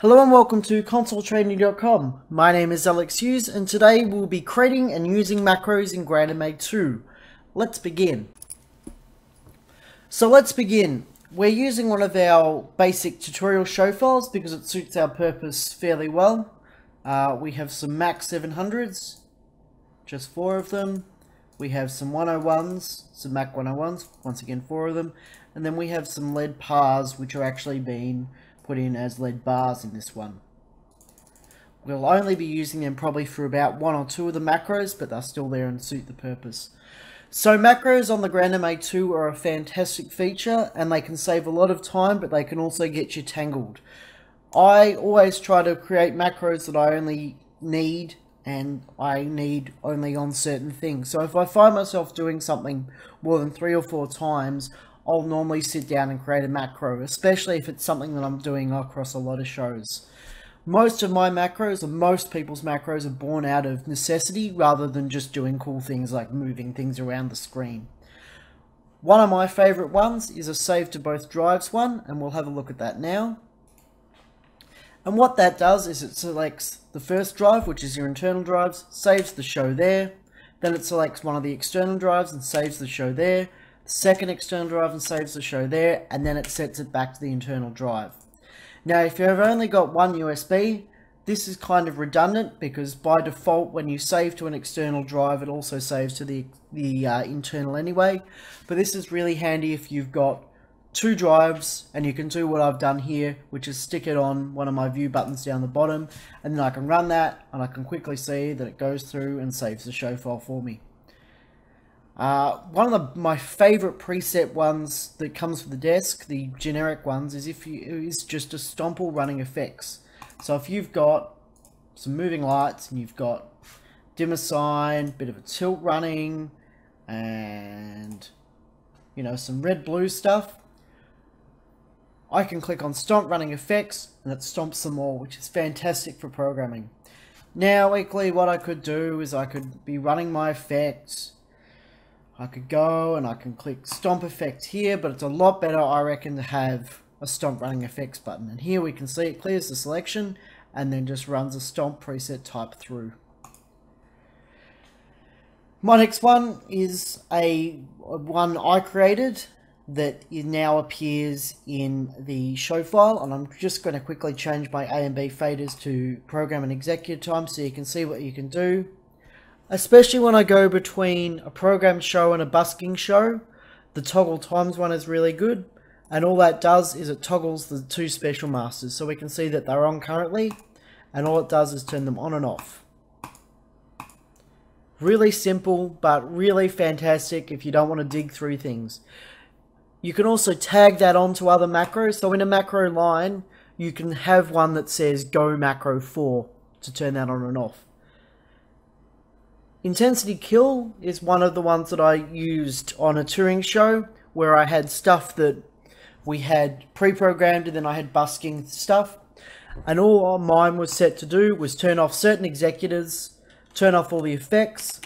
Hello and welcome to ConsoleTraining.com. My name is Alex Hughes and today we'll be creating and using macros in GrandMA2. Let's begin. So let's begin. We're using one of our basic tutorial show files because it suits our purpose fairly well. We have some Mac 700s, just 4 of them. We have some 101s, some Mac 101s, once again 4 of them. And then we have some LED PARs which are actually being put in as LED bars in this one. We'll only be using them probably for about 1 or 2 of the macros, but they're still there and suit the purpose. So macros on the GrandMA2 are a fantastic feature and they can save a lot of time, but they can also get you tangled. I always try to create macros that I only need and I need only on certain things. So if I find myself doing something more than 3 or 4 times, I'll normally sit down and create a macro, especially if it's something that I'm doing across a lot of shows. Most of my macros, or most people's macros, are born out of necessity rather than just doing cool things like moving things around the screen. One of my favorite ones is a save to both drives one, and we'll have a look at that now. And what that does is it selects the first drive, which is your internal drives, saves the show there. Then it selects one of the external drives and saves the show there. Second external drive and saves the show there, and then it sets it back to the internal drive. Now if you've only got one USB, this is kind of redundant because by default when you save to an external drive it also saves to the internal anyway, but this is really handy if you've got 2 drives, and you can do what I've done here, which is stick it on one of my view buttons down the bottom, and then I can run that and I can quickly see that it goes through and saves the show file for me. One of my favorite preset ones that comes with the desk, the generic ones, is just a stomple running effects. So if you've got some moving lights and you've got dimmer sign, bit of a tilt running, and you know, some red blue stuff, I can click on stomp running effects and it stomps them all, which is fantastic for programming. Now equally what I could do is I could be running my effects. I could go and I can click stomp effect here, but it's a lot better, I reckon, to have a stomp running effects button. And here we can see it clears the selection and then just runs a stomp preset type through. My next one is one I created that now appears in the show file, and I'm just going to quickly change my A and B faders to program and execute time so you can see what you can do. Especially when I go between a program show and a busking show, the toggle times one is really good, and all that does is it toggles the 2 special masters so we can see that they're on currently, and all it does is turn them on and off. Really simple, but really fantastic if you don't want to dig through things. You can also tag that onto other macros, so in a macro line you can have one that says go macro 4 to turn that on and off. Intensity kill is one of the ones that I used on a touring show where I had stuff that we had pre-programmed and then I had busking stuff, and all mine was set to do was turn off certain executors, turn off all the effects,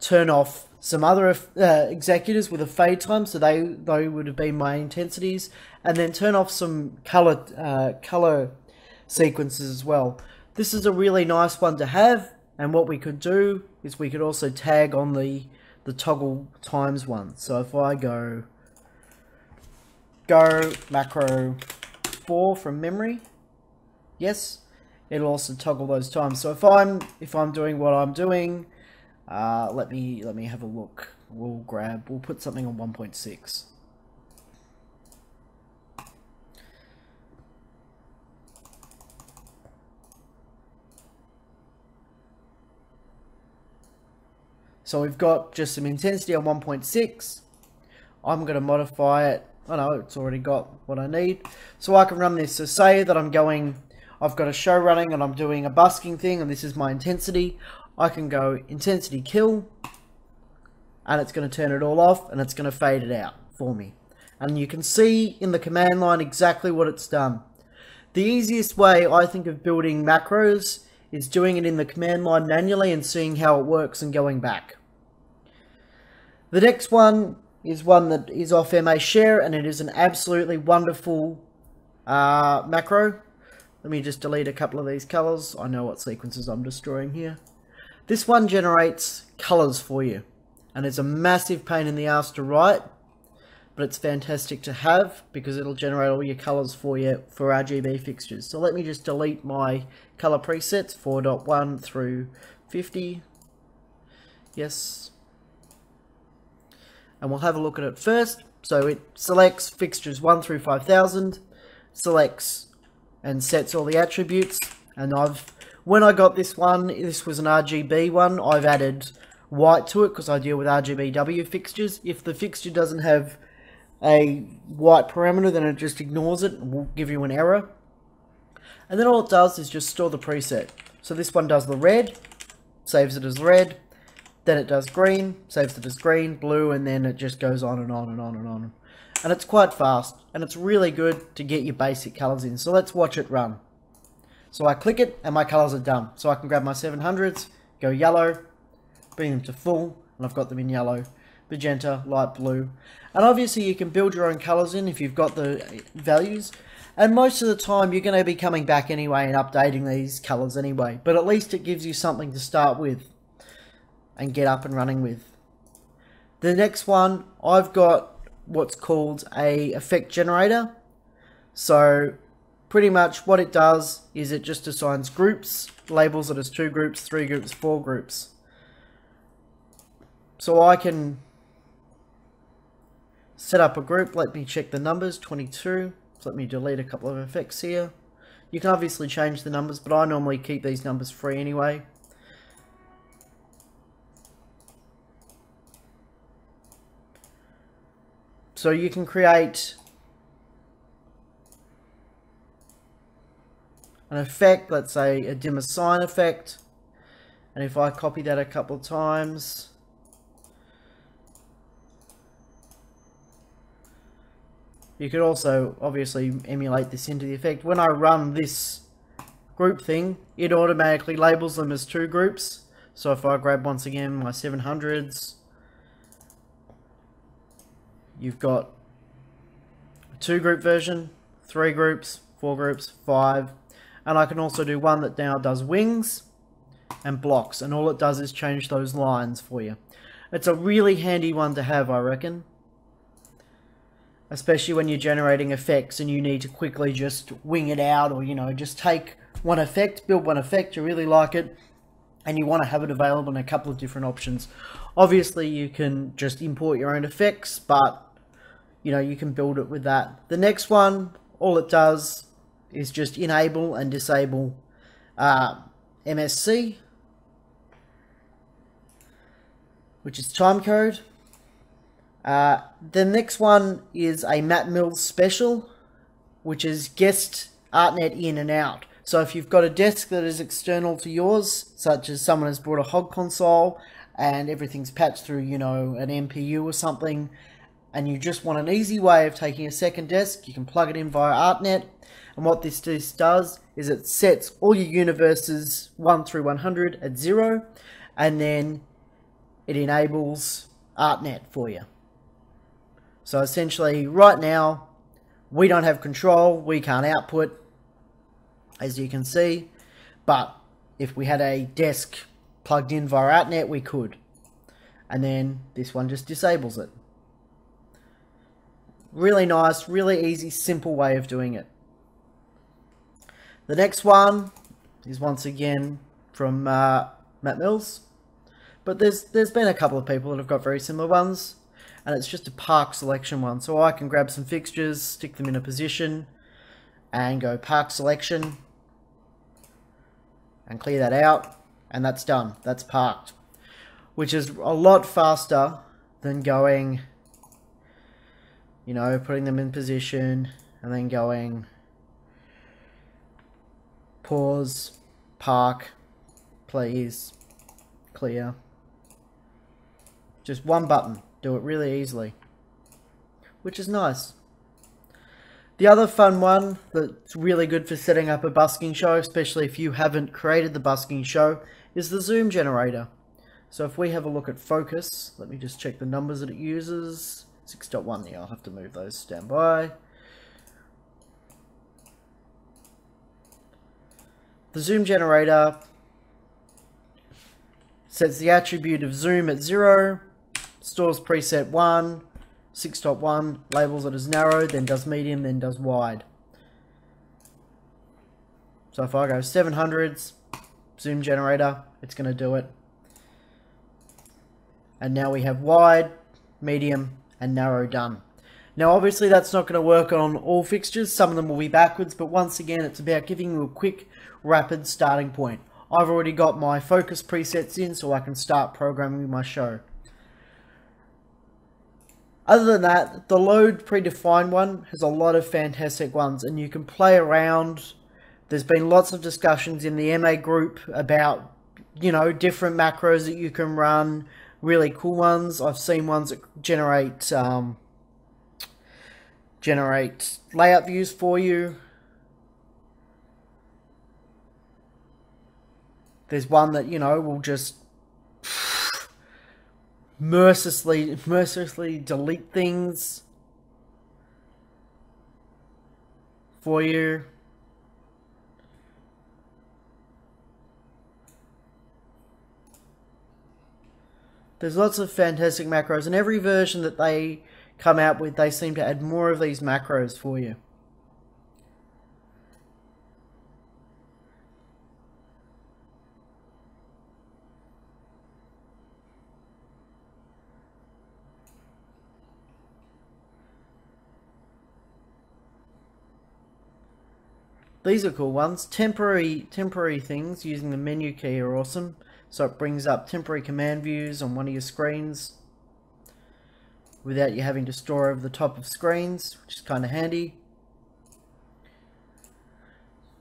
turn off some other executors with a fade time, so they would have been my intensities, and then turn off some color sequences as well. This is a really nice one to have. And what we could do is we could also tag on the toggle times one. So if I go macro 4 from memory, yes, it'll also toggle those times. So if I'm doing what I'm doing, let me have a look. We'll put something on 1.6. So we've got just some intensity on 1.6. I'm going to modify it. I know it's already got what I need. So I can run this. So say that I've got a show running and I'm doing a busking thing and this is my intensity. I can go intensity kill and it's going to turn it all off and it's going to fade it out for me. And you can see in the command line exactly what it's done. The easiest way I think of building macros is doing it in the command line manually and seeing how it works and going back. The next one is one that is off MA Share, and it is an absolutely wonderful macro. Let me just delete a couple of these colors. I know what sequences I'm destroying here. This one generates colors for you, and it's a massive pain in the ass to write, but it's fantastic to have because it'll generate all your colors for you for RGB fixtures. So let me just delete my color presets 4.1 through 50. Yes. And we'll have a look at it first. So it selects fixtures 1 through 5000, selects and sets all the attributes. And when I got this one, this was an RGB one, I've added white to it because I deal with RGBW fixtures. If the fixture doesn't have a white parameter, then it just ignores it and will give you an error. And then all it does is just store the preset. So this one does the red, saves it as red. Then it does green, saves it as green, blue, and then it just goes on and on and on and on. And it's quite fast, and it's really good to get your basic colors in. So let's watch it run. So I click it, and my colors are done. So I can grab my 700s, go yellow, bring them to full, and I've got them in yellow, magenta, light blue. And obviously you can build your own colors in if you've got the values. And most of the time you're going to be coming back anyway and updating these colors anyway. But at least it gives you something to start with and get up and running with. The next one, I've got what's called a effect generator. So pretty much what it does is it just assigns groups, labels it as 2 groups, 3 groups, 4 groups. So I can set up a group. Let me check the numbers, 22. So let me delete a couple of effects here. You can obviously change the numbers, but I normally keep these numbers free anyway. So you can create an effect, let's say a dimmer sign effect. And if I copy that a couple of times, you could also obviously emulate this into the effect. When I run this group thing, it automatically labels them as 2 groups. So if I grab once again my 700s, you've got a 2 group version, 3 groups, 4 groups, 5. And I can also do one that now does wings and blocks. And all it does is change those lines for you. It's a really handy one to have, I reckon. Especially when you're generating effects and you need to quickly just wing it out, or, you know, just take one effect, build one effect, you really like it, and you want to have it available in a couple of different options. Obviously, you can just import your own effects, but, you know, you can build it with that. The next one, all it does is just enable and disable MSC, which is time code. The next one is a Matt Mills special, which is guest ArtNet in and out. So if you've got a desk that is external to yours, such as someone has brought a hog console and everything's patched through, you know, an MPU or something, and you just want an easy way of taking a second desk, you can plug it in via ArtNet. And what this does is it sets all your universes 1 through 100 at 0, and then it enables ArtNet for you. So essentially, right now, we don't have control, we can't output, as you can see, but if we had a desk plugged in via ArtNet, we could. And then this one just disables it. Really nice, really easy, simple way of doing it. The next one is once again from Matt Mills, but there's been a couple of people that have got very similar ones. And it's just a park selection one. So I can grab some fixtures, stick them in a position, and go park selection, and clear that out, and that's done. That's parked, which is a lot faster than going, you know, putting them in position, and then going pause, park, please, clear. Just one button. Do it really easily, which is nice. The other fun one that's really good for setting up a busking show, especially if you haven't created the busking show, is the zoom generator. So if we have a look at focus, let me just check the numbers that it uses. 6.1, yeah, I'll have to move those, standby. The zoom generator sets the attribute of zoom at 0, stores preset 1, 6.1, labels it as narrow, then does medium, then does wide. So if I go 700s, zoom generator, it's going to do it. And now we have wide, medium, and narrow done. Now obviously that's not going to work on all fixtures, some of them will be backwards, but once again it's about giving you a quick, rapid starting point. I've already got my focus presets in so I can start programming my show. Other than that, the load predefined one has a lot of fantastic ones and you can play around. There's been lots of discussions in the MA group about, you know, different macros that you can run, really cool ones. I've seen ones that generate layout views for you. There's one that, you know, will just mercilessly delete things for you. There's lots of fantastic macros, and every version that they come out with, they seem to add more of these macros for you. These are cool ones. Temporary things using the menu key are awesome. So it brings up temporary command views on one of your screens without you having to store over the top of screens, which is kind of handy.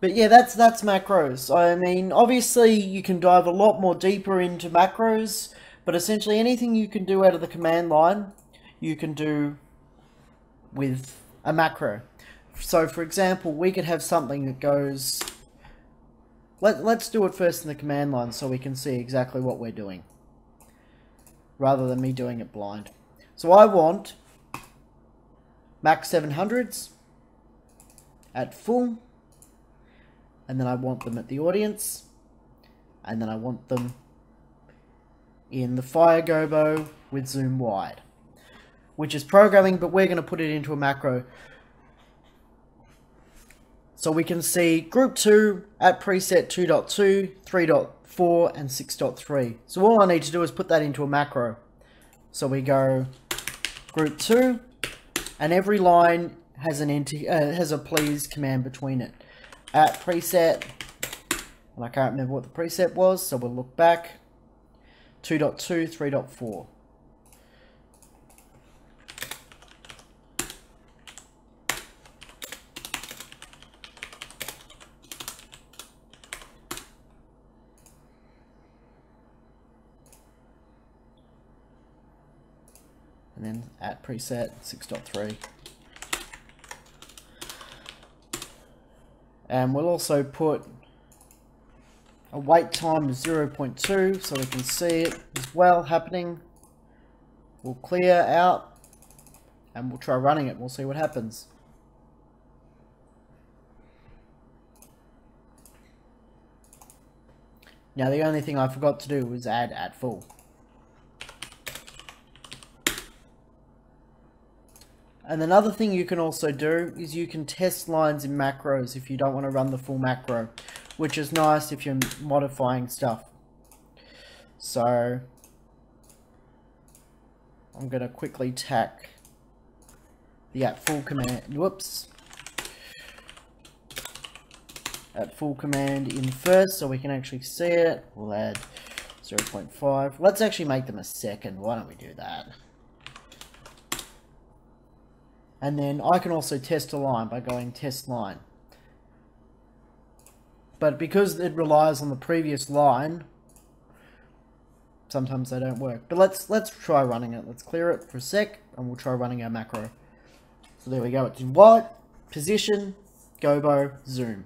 But yeah, that's macros. I mean, obviously you can dive a lot more deeper into macros, but essentially anything you can do out of the command line, you can do with a macro. So for example, we could have something that goes, let's do it first in the command line so we can see exactly what we're doing, rather than me doing it blind. So I want Mac 700s at full, and then I want them at the audience, and then I want them in the fire gobo with zoom wide, which is programming, but we're going to put it into a macro. So we can see group 2 at preset 2.2, 3.4 and 6.3. So all I need to do is put that into a macro. So we go group 2 and every line has an has a please command between it. At preset, and I can't remember what the preset was, so we'll look back, 2.2, 3.4. And then at preset 6.3. And we'll also put a wait time of 0.2 so we can see it as well happening. We'll clear out and we'll try running it. We'll see what happens. Now the only thing I forgot to do was add at full. And another thing you can also do is you can test lines in macros if you don't want to run the full macro, which is nice if you're modifying stuff. So I'm going to quickly tack the at full command, whoops, at full command in first so we can actually see it. We'll add 0.5. Let's actually make them a second. Why don't we do that? And then I can also test a line by going test line. But because it relies on the previous line, sometimes they don't work. But let's try running it. Let's clear it for a sec and we'll try running our macro. So there we go. It's in white, position, gobo, zoom.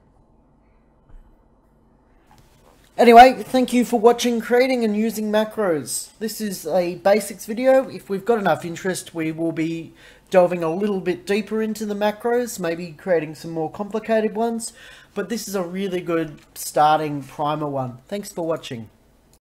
Anyway, thank you for watching creating and using macros. This is a basics video. If we've got enough interest, we will be delving a little bit deeper into the macros, maybe creating some more complicated ones, but this is a really good starting primer one. Thanks for watching.